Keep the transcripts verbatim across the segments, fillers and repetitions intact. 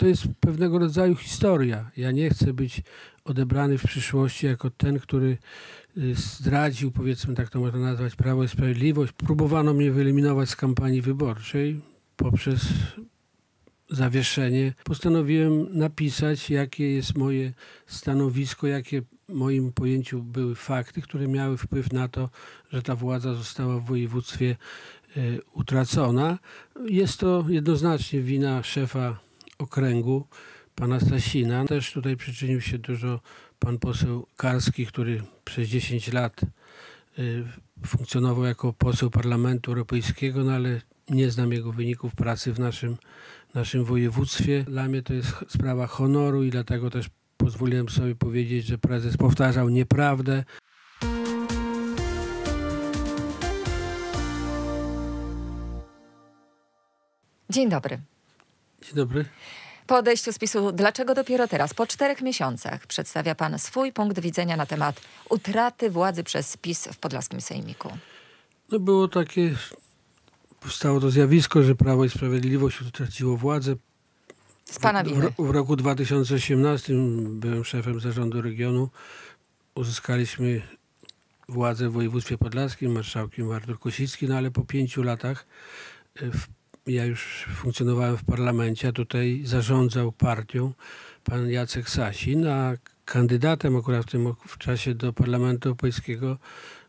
to jest pewnego rodzaju historia. Ja nie chcę być odebrany w przyszłości jako ten, który zdradził, powiedzmy, tak to można nazwać, Prawo i Sprawiedliwość. Próbowano mnie wyeliminować z kampanii wyborczej poprzez zawieszenie. Postanowiłem napisać, jakie jest moje stanowisko, jakie w moim pojęciu były fakty, które miały wpływ na to, że ta władza została w województwie y, utracona. Jest to jednoznacznie wina szefa okręgu, pana Sasina. Też tutaj przyczynił się dużo pan poseł Karski, który przez dziesięć lat y, funkcjonował jako poseł Parlamentu Europejskiego, no ale nie znam jego wyników pracy w naszym, naszym województwie. Dla mnie to jest sprawa honoru i dlatego też pozwoliłem sobie powiedzieć, że prezes powtarzał nieprawdę. Dzień dobry. Dzień dobry. Po odejściu z PiS-u, dlaczego dopiero teraz, po czterech miesiącach, przedstawia pan swój punkt widzenia na temat utraty władzy przez PiS w podlaskim sejmiku? No było takie... Powstało to zjawisko, że Prawo i Sprawiedliwość utraciło władzę. Z pana winy. W roku dwa tysiące osiemnastym byłem szefem zarządu regionu. Uzyskaliśmy władzę w województwie podlaskim, marszałkiem Artur Kosicki, no ale po pięciu latach w, ja już funkcjonowałem w parlamencie, a tutaj zarządzał partią pan Jacek Sasin, a kandydatem akurat w tym w czasie do Parlamentu Europejskiego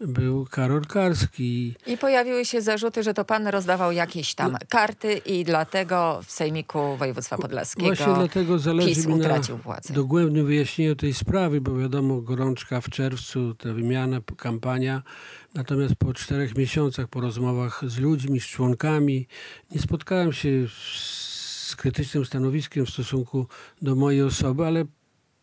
był Karol Karski. I pojawiły się zarzuty, że to pan rozdawał jakieś tam no, karty i dlatego w sejmiku województwa podlaskiego właśnie dlatego zależy PiS mi utracił władzę. Dogłębnym wyjaśnieniu tej sprawy, bo wiadomo, gorączka w czerwcu, ta wymiana, kampania. Natomiast po czterech miesiącach, po rozmowach z ludźmi, z członkami, nie spotkałem się z krytycznym stanowiskiem w stosunku do mojej osoby, ale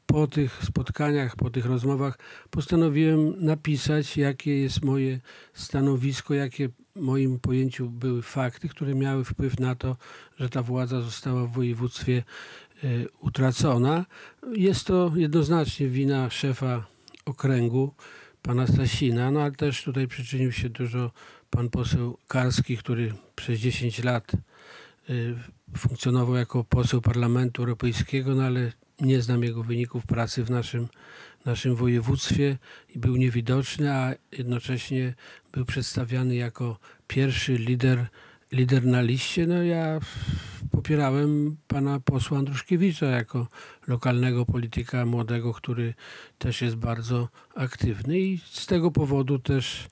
po tych spotkaniach, po tych rozmowach postanowiłem napisać, jakie jest moje stanowisko, jakie w moim pojęciu były fakty, które miały wpływ na to, że ta władza została w województwie y, utracona. Jest to jednoznacznie wina szefa okręgu, pana Sasina, no ale też tutaj przyczynił się dużo pan poseł Karski, który przez dziesięć lat y, funkcjonował jako poseł Parlamentu Europejskiego, no ale nie znam jego wyników pracy w naszym, naszym województwie i był niewidoczny, a jednocześnie był przedstawiany jako pierwszy lider, lider na liście. No ja popierałem pana posła Andruszkiewicza jako lokalnego polityka młodego, który też jest bardzo aktywny i z tego powodu też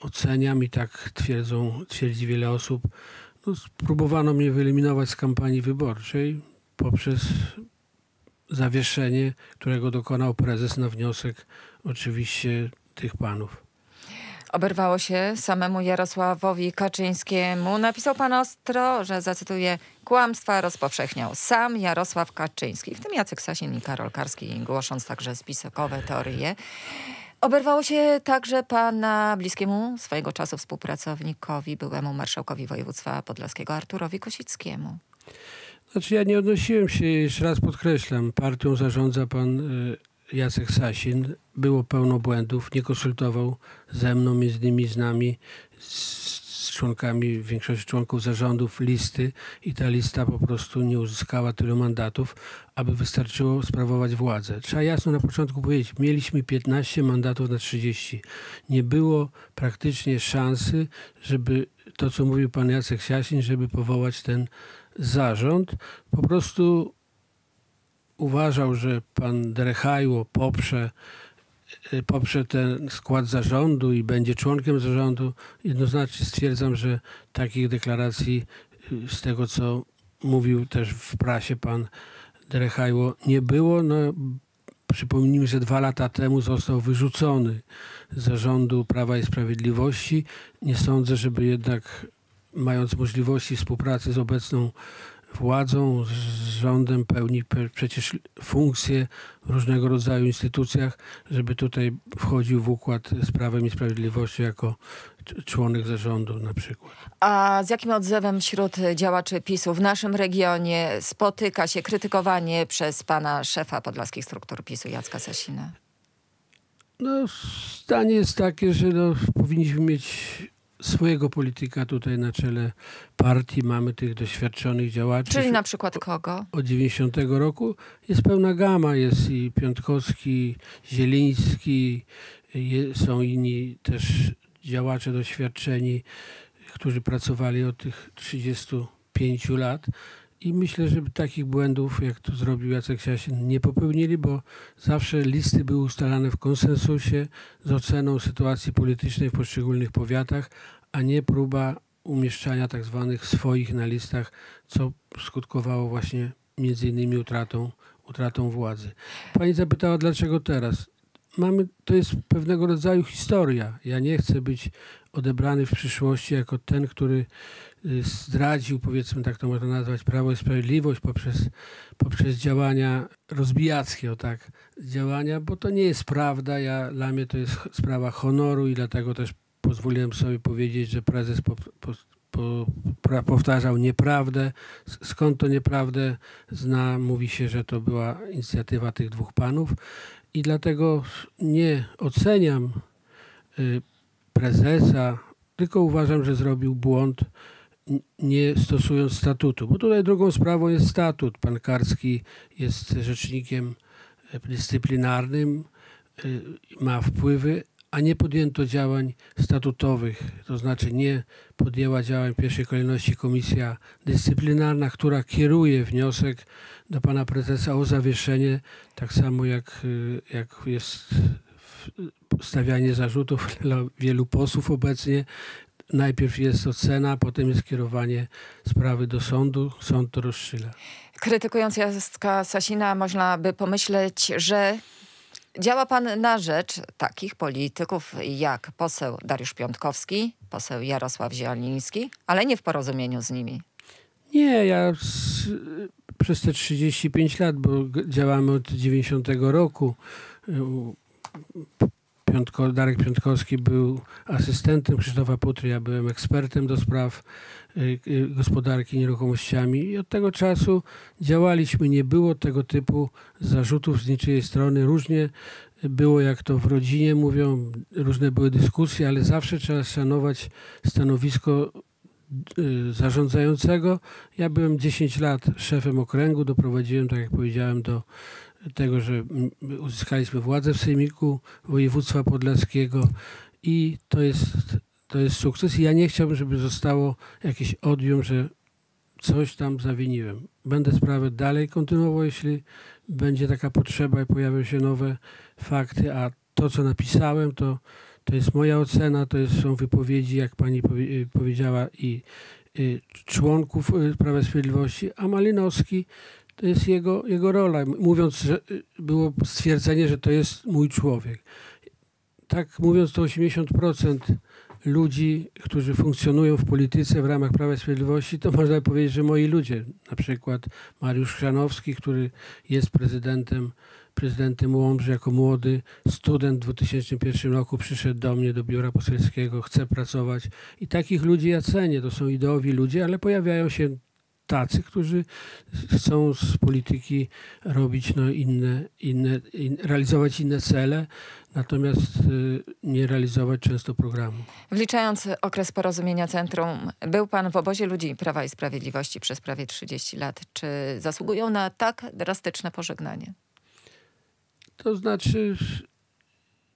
oceniam i tak twierdzą, twierdzi wiele osób. No, próbowano mnie wyeliminować z kampanii wyborczej poprzez zawieszenie, którego dokonał prezes na wniosek oczywiście tych panów. Oberwało się samemu Jarosławowi Kaczyńskiemu. Napisał pan ostro, że zacytuję, kłamstwa rozpowszechniał sam Jarosław Kaczyński, w tym Jacek Sasin i Karol Karski, głosząc także spiskowe teorie. Oberwało się także pana bliskiemu swojego czasu współpracownikowi, byłemu marszałkowi województwa podlaskiego Arturowi Kosickiemu. Znaczy ja nie odnosiłem się, jeszcze raz podkreślam, partią zarządza pan y, Jacek Sasin. Było pełno błędów, nie konsultował ze mną, między innymi z nami, z, z członkami, większości członków zarządów listy i ta lista po prostu nie uzyskała tylu mandatów, aby wystarczyło sprawować władzę. Trzeba jasno na początku powiedzieć, mieliśmy piętnaście mandatów na trzydzieści. Nie było praktycznie szansy, żeby to, co mówił pan Jacek Sasin, żeby powołać ten zarząd. Po prostu uważał, że pan Drechajło poprze, poprze ten skład zarządu i będzie członkiem zarządu. Jednoznacznie stwierdzam, że takich deklaracji z tego, co mówił też w prasie pan Drechajło, nie było. No, przypomnijmy, że dwa lata temu został wyrzucony z zarządu Prawa i Sprawiedliwości. Nie sądzę, żeby jednak mając możliwości współpracy z obecną władzą, z rządem, pełni przecież funkcje w różnego rodzaju instytucjach, żeby tutaj wchodził w układ z Prawem i Sprawiedliwością jako członek zarządu na przykład. A z jakim odzewem wśród działaczy PiS-u w naszym regionie spotyka się krytykowanie przez pana szefa podlaskich struktur PiS-u Jacka Sasina? No, zdanie jest takie, że no, powinniśmy mieć swojego polityka tutaj na czele partii, mamy tych doświadczonych działaczy. Czyli na przykład kogo? Od dziewięćdziesiątego roku jest pełna gama, jest i Piątkowski, Zieliński, je, są inni też działacze doświadczeni, którzy pracowali od tych trzydziestu pięciu lat. I myślę, że takich błędów, jak to zrobił Jacek Sasin, nie popełnili, bo zawsze listy były ustalane w konsensusie z oceną sytuacji politycznej w poszczególnych powiatach, a nie próba umieszczania tak zwanych swoich na listach, co skutkowało właśnie między innymi utratą, utratą władzy. Pani zapytała, dlaczego teraz? Mamy, to jest pewnego rodzaju historia. Ja nie chcę być odebrany w przyszłości jako ten, który zdradził, powiedzmy, tak to można nazwać, Prawo i Sprawiedliwość poprzez, poprzez działania rozbijackie, o tak, działania, bo to nie jest prawda. Ja, dla mnie to jest sprawa honoru i dlatego też pozwoliłem sobie powiedzieć, że prezes po, po, po, pra, powtarzał nieprawdę. Skąd to nieprawdę zna? Mówi się, że to była inicjatywa tych dwóch panów i dlatego nie oceniam y, prezesa, tylko uważam, że zrobił błąd, nie stosując statutu. Bo tutaj drugą sprawą jest statut. Pan Karski jest rzecznikiem dyscyplinarnym, ma wpływy, a nie podjęto działań statutowych. To znaczy nie podjęła działań w pierwszej kolejności komisja dyscyplinarna, która kieruje wniosek do pana prezesa o zawieszenie, tak samo jak, jak jest stawianie zarzutów dla wielu posłów obecnie. Najpierw jest ocena, potem jest kierowanie sprawy do sądu. Sąd to rozstrzyga. Krytykując Jacka Sasina, można by pomyśleć, że działa pan na rzecz takich polityków jak poseł Dariusz Piątkowski, poseł Jarosław Zieliński, ale nie w porozumieniu z nimi. Nie, ja z, przez te trzydzieści pięć lat, bo działamy od dziewięćdziesiątego roku, Piątko, Darek Piątkowski był asystentem Krzysztofa Putry, ja byłem ekspertem do spraw y, y, gospodarki nieruchomościami i od tego czasu działaliśmy. Nie było tego typu zarzutów z niczyjej strony. Różnie było, jak to w rodzinie mówią, różne były dyskusje, ale zawsze trzeba szanować stanowisko y, zarządzającego. Ja byłem dziesięć lat szefem okręgu, doprowadziłem, tak jak powiedziałem, do tego, że uzyskaliśmy władzę w sejmiku województwa podlaskiego i to jest, to jest sukces. I ja nie chciałbym, żeby zostało jakieś odium, że coś tam zawiniłem. Będę sprawę dalej kontynuował, jeśli będzie taka potrzeba i pojawią się nowe fakty, a to, co napisałem, to, to jest moja ocena, to jest, są wypowiedzi, jak pani powie, powiedziała, i y, członków Prawa i Sprawiedliwości, a Malinowski, to jest jego, jego rola. Mówiąc, że było stwierdzenie, że to jest mój człowiek. Tak mówiąc, to osiemdziesiąt procent ludzi, którzy funkcjonują w polityce w ramach Prawa i Sprawiedliwości, to można powiedzieć, że moi ludzie. Na przykład Mariusz Chrzanowski, który jest prezydentem, prezydentem Łomży, jako młody student w dwa tysiące pierwszym roku przyszedł do mnie, do biura poselskiego, chce pracować. I takich ludzi ja cenię. To są ideowi ludzie, ale pojawiają się tacy, którzy chcą z polityki robić no inne, inne in, realizować inne cele, natomiast y, nie realizować często programu. Wliczając okres porozumienia centrum, był pan w obozie ludzi Prawa i Sprawiedliwości przez prawie trzydzieści lat. Czy zasługują na tak drastyczne pożegnanie? To znaczy,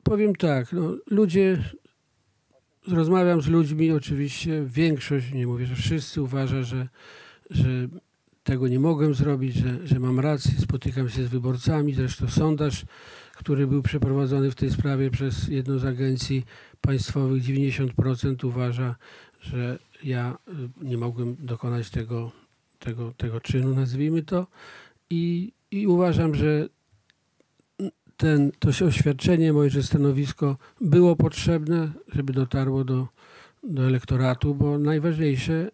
powiem tak, no, ludzie... Rozmawiam z ludźmi, oczywiście większość, nie mówię, że wszyscy, uważa, że że tego nie mogłem zrobić, że, że mam rację, spotykam się z wyborcami. Zresztą sondaż, który był przeprowadzony w tej sprawie przez jedną z agencji państwowych, dziewięćdziesiąt procent uważa, że ja nie mogłem dokonać tego, tego, tego czynu, nazwijmy to. I, i uważam, że ten, to oświadczenie, moje stanowisko było potrzebne, żeby dotarło do do elektoratu, bo najważniejsze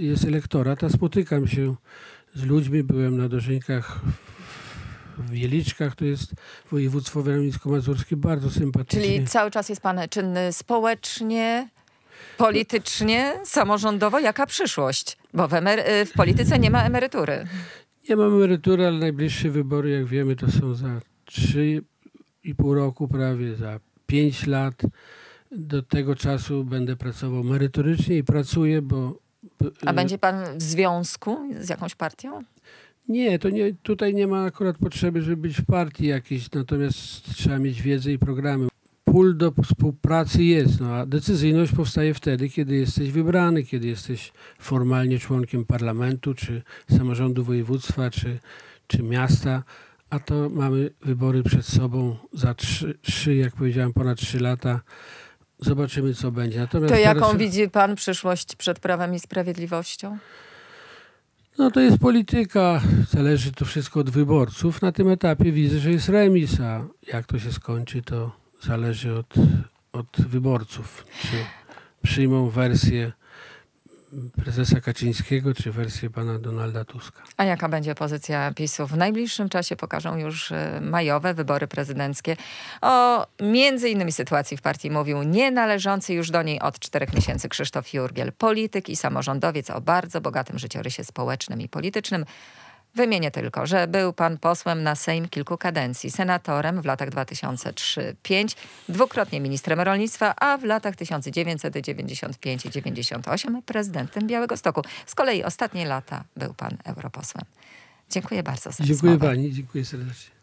jest elektorat, a spotykam się z ludźmi, byłem na dożynkach w Jeliczkach, to jest województwo warmińsko-mazurskie, bardzo sympatycznie. Czyli cały czas jest pan czynny społecznie, politycznie, samorządowo. Jaka przyszłość? Bo w, w polityce nie ma emerytury. Nie ma emerytury, ale najbliższe wybory, jak wiemy, to są za trzy i pół roku prawie, za pięć lat. do tego czasu będę pracował merytorycznie i pracuję, bo... A będzie pan w związku z jakąś partią? Nie, to nie, tutaj nie ma akurat potrzeby, żeby być w partii jakiejś, natomiast trzeba mieć wiedzę i programy. Pól do współpracy jest, no, a decyzyjność powstaje wtedy, kiedy jesteś wybrany, kiedy jesteś formalnie członkiem parlamentu, czy samorządu województwa, czy, czy miasta, a to mamy wybory przed sobą za trzy, trzy jak powiedziałem, ponad trzy lata. Zobaczymy, co będzie. Natomiast to jaką teraz... widzi pan przyszłość przed Prawem i Sprawiedliwością? No to jest polityka, zależy to wszystko od wyborców. Na tym etapie widzę, że jest remis, a jak to się skończy, to zależy od, od wyborców. Czy przyjmą wersję prezesa Kaczyńskiego, czy wersję pana Donalda Tuska. A jaka będzie pozycja PiS-u? W najbliższym czasie pokażą już majowe wybory prezydenckie. O między innymi sytuacji w partii mówił nienależący już do niej od czterech miesięcy Krzysztof Jurgiel, polityk i samorządowiec o bardzo bogatym życiorysie społecznym i politycznym. Wymienię tylko, że był pan posłem na Sejm kilku kadencji, senatorem w latach dwa tysiące trzy dwa tysiące pięć, dwukrotnie ministrem rolnictwa, a w latach tysiąc dziewięćset dziewięćdziesiąt pięć do dziewięćdziesiąt osiem prezydentem Białegostoku. Z kolei ostatnie lata był pan europosłem. Dziękuję bardzo za rozmowę. Dziękuję pani, dziękuję serdecznie.